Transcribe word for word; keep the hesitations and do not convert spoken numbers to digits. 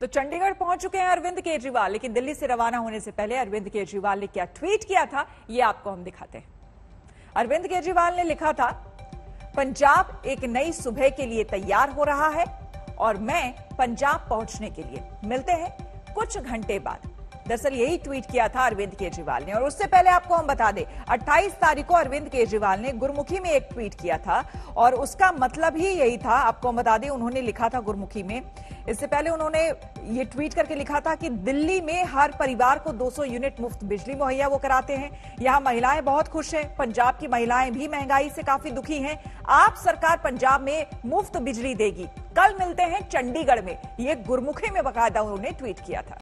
तो चंडीगढ़ पहुंच चुके हैं अरविंद केजरीवाल, लेकिन दिल्ली से रवाना होने से पहले अरविंद केजरीवाल ने क्या ट्वीट किया था ये आपको हम दिखाते हैं। अरविंद केजरीवाल ने लिखा था, पंजाब एक नई सुबह के लिए तैयार हो रहा है और मैं पंजाब पहुंचने के लिए मिलते हैं कुछ घंटे बाद। दरअसल यही ट्वीट किया था अरविंद केजरीवाल ने। और उससे पहले आपको हम बता दें, अट्ठाईस तारीख को अरविंद केजरीवाल ने गुरमुखी में एक ट्वीट किया था और उसका मतलब ही यही था। आपको हम बता दें, उन्होंने लिखा था गुरमुखी में, इससे पहले उन्होंने ये ट्वीट करके लिखा था कि दिल्ली में हर परिवार को दो सौ यूनिट मुफ्त बिजली मुहैया वो कराते हैं। यहाँ महिलाएं बहुत खुश हैं, पंजाब की महिलाएं भी महंगाई से काफी दुखी हैं। आप सरकार पंजाब में मुफ्त बिजली देगी, कल मिलते हैं चंडीगढ़ में। ये गुरमुखी में बाकायदा उन्होंने ट्वीट किया था।